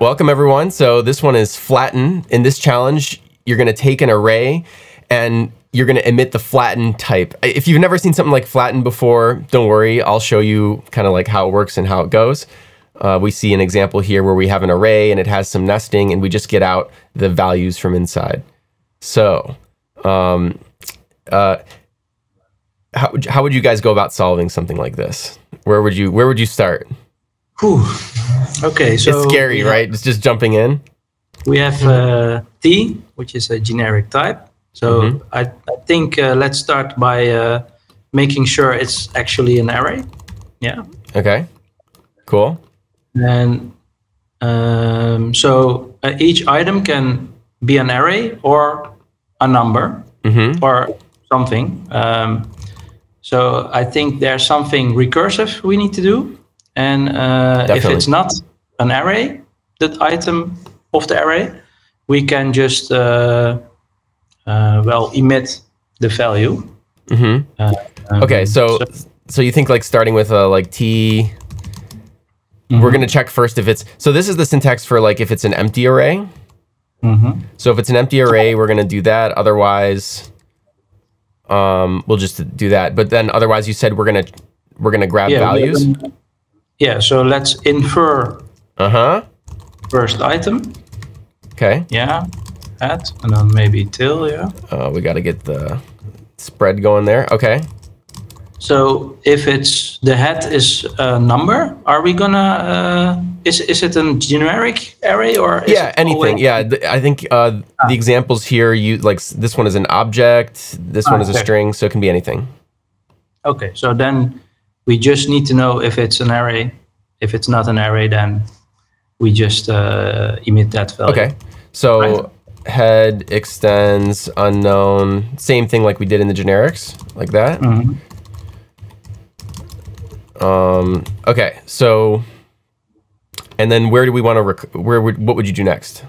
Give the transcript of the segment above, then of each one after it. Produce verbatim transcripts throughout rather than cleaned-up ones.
Welcome everyone. So this one is Flatten. In this challenge, you're going to take an array and you're going to emit the Flatten type. If you've never seen something like Flatten before, don't worry. I'll show you kind of like how it works and how it goes. Uh, we see an example here where we have an array and it has some nesting and we just get out the values from inside. So um, uh, how, how would you guys go about solving something like this? Where would you, where would you start? Whew. Okay, so it's scary, have, right? It's just jumping in. We have uh, T, which is a generic type. So mm-hmm. I, I think uh, let's start by uh, making sure it's actually an array. Yeah. Okay. Cool. And um, so uh, each item can be an array or a number mm-hmm. or something. Um, so I think there's something recursive we need to do. And uh, if it's not an array, that item of the array, we can just, uh, uh, well, emit the value. Mm-hmm. uh, um, okay, so, so so you think like starting with uh, like T, mm-hmm. we're going to check first if it's, so this is the syntax for like if it's an empty array. Mm-hmm. So if it's an empty array, we're going to do that. Otherwise, um, we'll just do that. But then otherwise you said we're going to, we're going to grab yeah, values. Yeah, so let's infer uh-huh. first item. Okay. Yeah, at, and then maybe till, yeah. Uh, we got to get the spread going there. Okay. So if it's, the head is a number, are we going to, uh, is, is it a generic array or? Is yeah, it anything. Yeah, th I think uh, ah. the examples here, you like this one is an object, this ah, one is okay. a string, so it can be anything. Okay, so then we just need to know if it's an array. If it's not an array, then we just uh, emit that value. Okay. So right. head extends unknown. Same thing like we did in the generics, like that. Mm-hmm. um, okay. So, and then where do we want to? Where would? What would you do next?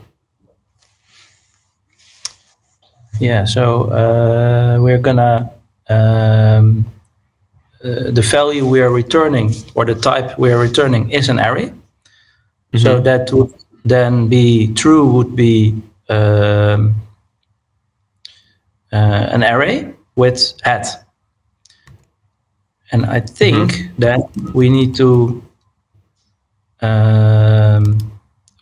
Yeah. So uh, we're gonna. Um, Uh, the value we are returning or the type we are returning is an array. Mm-hmm. So that would then be true would be um, uh, an array with head. And I think mm-hmm. that we need to um,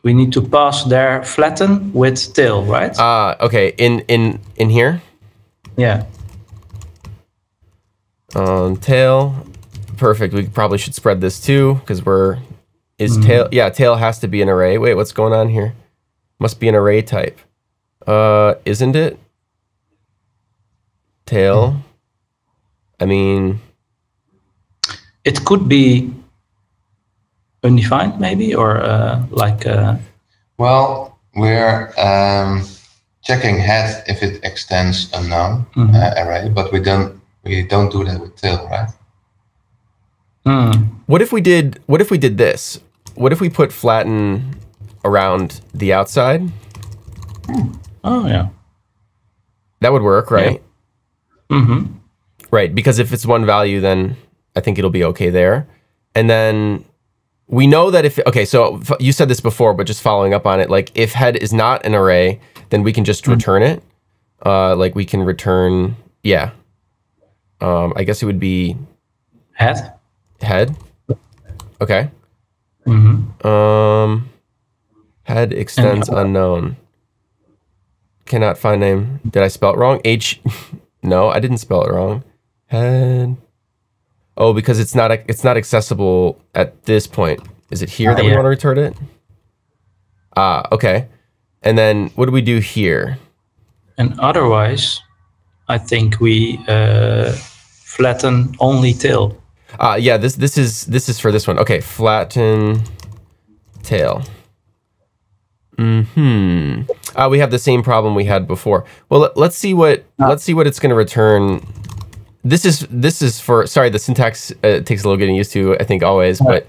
we need to pass there flatten with tail, right? Ah, uh, okay. In in in here? Yeah. Um, tail, perfect. We probably should spread this too because we're is mm-hmm. tail. Yeah, tail has to be an array. Wait, what's going on here? Must be an array type, uh, isn't it? Tail. Mm-hmm. I mean, it could be undefined, maybe, or uh, like. Uh, well, we're um, checking head if it extends a noun mm-hmm. uh, array, but we don't. We don't do that with tail, right? Mm. What if we did? What if we did this? What if we put flatten around the outside? Mm. Oh yeah, that would work, right? Yeah. Mm-hmm. Right, because if it's one value, then I think it'll be okay there. And then we know that if okay, so you said this before, but just following up on it, like if head is not an array, then we can just mm. return it. Uh, like we can return, yeah. Um, I guess it would be head. Head. Okay. Mm-hmm. Um, head extends unknown. Cannot find name. Did I spell it wrong? H. No, I didn't spell it wrong. Head. Oh, because it's not it's not accessible at this point. Is it here oh, that yeah. we want to return it? Ah, okay. And then what do we do here? And otherwise. I think we uh, flatten only tail. Uh, yeah, this this is this is for this one. Okay, flatten tail. Mm-hmm. Uh, we have the same problem we had before. Well, let's see what let's see what it's going to return. This is this is for sorry, the syntax uh, takes a little getting used to. I think always, but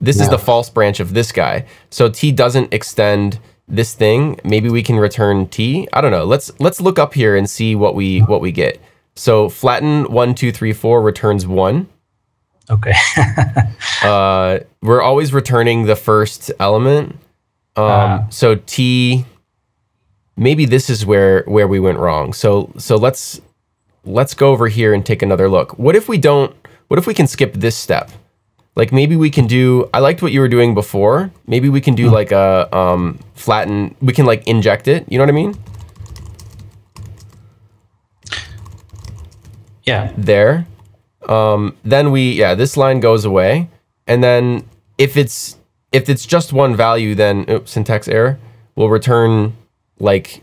this yeah. is the false branch of this guy. So T doesn't extend. This thing, maybe we can return T. I don't know. Let's let's look up here and see what we what we get. So flatten one two three four returns one. Okay. uh, we're always returning the first element, Um, uh, so T, maybe this is where, where we went wrong. So, so let's, let's go over here and take another look. What if we don't, what if we can skip this step? Like maybe we can do, I liked what you were doing before. Maybe we can do like a um, flatten, we can like inject it. You know what I mean? Yeah. There. Um, then we, yeah, this line goes away. And then if it's, if it's just one value, then oops, syntax error, we'll return like,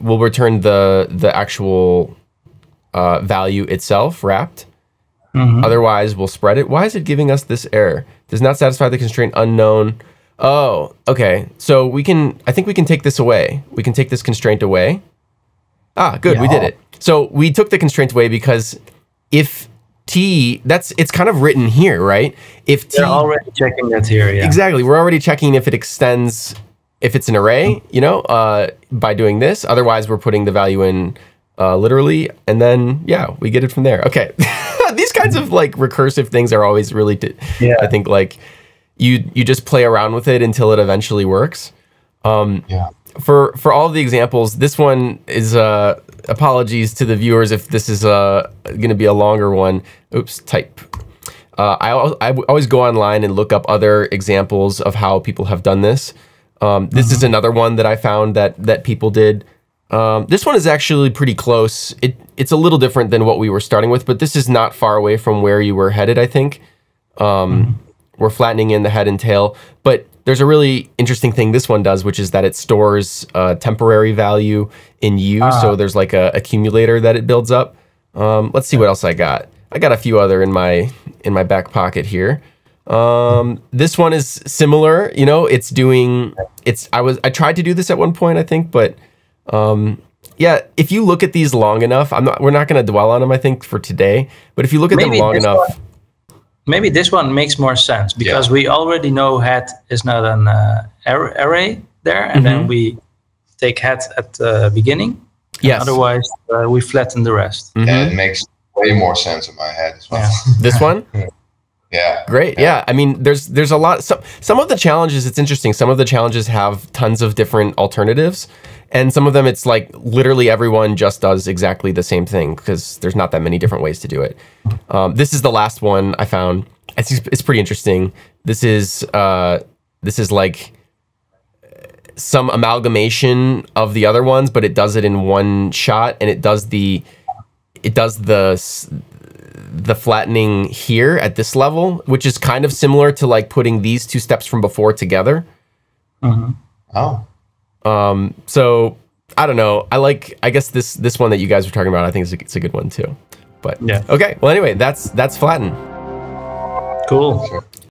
we'll return the, the actual uh, value itself wrapped. Mm-hmm. Otherwise, we'll spread it. Why is it giving us this error? Does not satisfy the constraint unknown. Oh, okay. So we can, I think we can take this away. We can take this constraint away. Ah, good, yeah. We did it. So we took the constraint away because if T, that's, it's kind of written here, right? If T- We're already checking that's here, yeah. Exactly, we're already checking if it extends, if it's an array, you know, uh, by doing this. Otherwise, we're putting the value in uh, literally, and then, yeah, we get it from there. Okay. These kinds of like recursive things are always really, yeah. I think like you you just play around with it until it eventually works. Um, yeah. For for all the examples, this one is uh, apologies to the viewers if this is uh, going to be a longer one. Oops, type. Uh, I I always go online and look up other examples of how people have done this. Um, this mm-hmm. is another one that I found that that people did. Um, this one is actually pretty close. It, it's a little different than what we were starting with, but this is not far away from where you were headed, I think. Um, mm-hmm. We're flattening in the head and tail, but there's a really interesting thing this one does, which is that it stores uh, temporary value in U, uh-huh. so there's like a accumulator that it builds up. Um, let's see what else I got. I got a few other in my, in my back pocket here. Um, this one is similar, you know, it's doing, it's, I was, I tried to do this at one point, I think, but Um, yeah, if you look at these long enough, I'm not, we're not going to dwell on them, I think, for today, but if you look at maybe them long enough. One, maybe this one makes more sense because yeah. we already know head is not an uh, array there, and mm-hmm. then we take head at the beginning. Yes. Otherwise, uh, we flatten the rest. Mm-hmm. Yeah, it makes way more sense in my head as well. Yeah. This one? Yeah. Great. Yeah. yeah. I mean, there's there's a lot. Some, some of the challenges, it's interesting. Some of the challenges have tons of different alternatives. And some of them, it's like literally everyone just does exactly the same thing because there's not that many different ways to do it. Um, this is the last one I found. It's, it's pretty interesting. This is, uh, this is like some amalgamation of the other ones, but it does it in one shot. And it does the, it does the, the flattening here at this level, which is kind of similar to like putting these two steps from before together. Mm-hmm. Oh. Um, so I don't know. I like, I guess this, this one that you guys were talking about, I think it's a, it's a good one too, but yeah. Okay. Well, anyway, that's, that's Flatten. Cool.